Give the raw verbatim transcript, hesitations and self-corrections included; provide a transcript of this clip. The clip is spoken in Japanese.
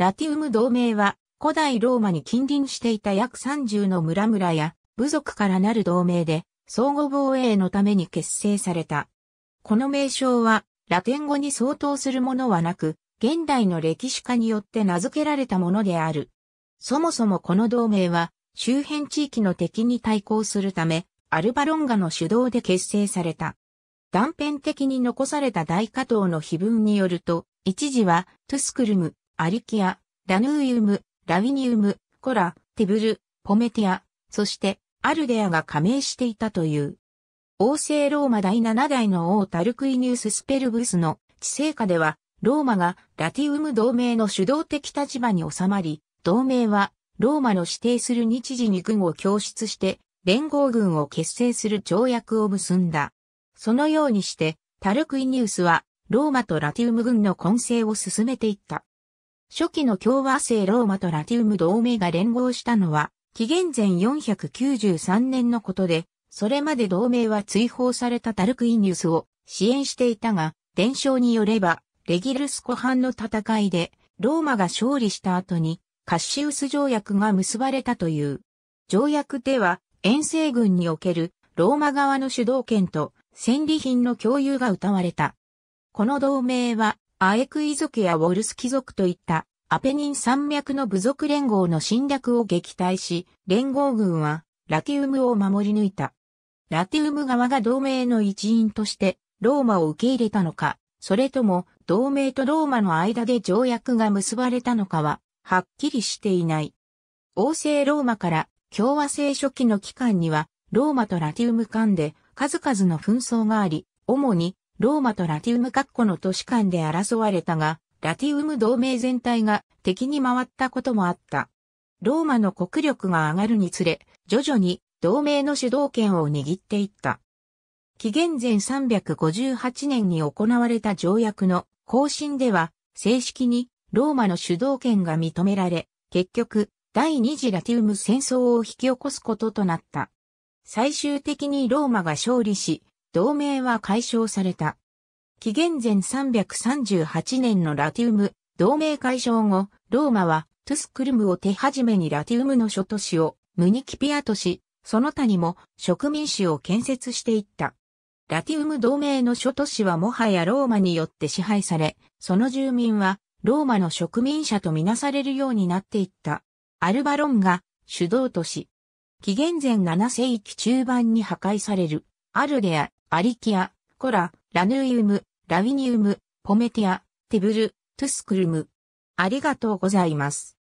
ラティウム同盟は、古代ローマに近隣していた約さんじゅうの村々や部族からなる同盟で、相互防衛のために結成された。この名称は、ラテン語に相当するものはなく、現代の歴史家によって名付けられたものである。そもそもこの同盟は、周辺地域の敵に対抗するため、アルバロンガの主導で結成された。断片的に残された大加藤の碑文によると、一時は、トゥスクルム、アリキア、ラヌーイウム、ラビニウム、コラ、ティブル、ポメティア、そして、アルデアが加盟していたという。王政ローマだいなな代の王タルクイニウス・スペルブスの治世下では、ローマがラティウム同盟の主導的立場に収まり、同盟は、ローマの指定する日時に軍を供出して、連合軍を結成する条約を結んだ。そのようにして、タルクイニウスは、ローマとラティウム軍の混成を進めていった。初期の共和政ローマとラティウム同盟が連合したのは、紀元前よんひゃくきゅうじゅうさんねんのことで、それまで同盟は追放されたタルクイニウスを支援していたが、伝承によれば、レギルス湖畔の戦いで、ローマが勝利した後に、カッシウス条約が結ばれたという。条約では、遠征軍におけるローマ側の主導権と戦利品の共有が謳われた。この同盟は、アエクイ族やウォルスキ族といったアペニン山脈の部族連合の侵略を撃退し、連合軍はラティウムを守り抜いた。ラティウム側が同盟の一員としてローマを受け入れたのか、それとも同盟とローマの間で条約が結ばれたのかは、はっきりしていない。王政ローマから共和政初期の期間には、ローマとラティウム間で数々の紛争があり、主にローマとラティウム各個の都市間で争われたが、ラティウム同盟全体が敵に回ったこともあった。ローマの国力が上がるにつれ、徐々に同盟の主導権を握っていった。紀元前さんびゃくごじゅうはちねんに行われた条約の更新では、正式にローマの主導権が認められ、結局、第二次ラティウム戦争を引き起こすこととなった。最終的にローマが勝利し、同盟は解消された。紀元前さんびゃくさんじゅうはちねんのラティウム同盟解消後、ローマはトゥスクルムを手始めにラティウムの諸都市をムニキピア都市、その他にも植民市を建設していった。ラティウム同盟の諸都市はもはやローマによって支配され、その住民はローマの植民者とみなされるようになっていった。アルバロンガ、主導都市。紀元前なな世紀中盤に破壊される。アルデア。アリキア、コラ、ラヌイウム、ラビニウム、ポメティア、ティブル、トゥスクルム。ありがとうございます。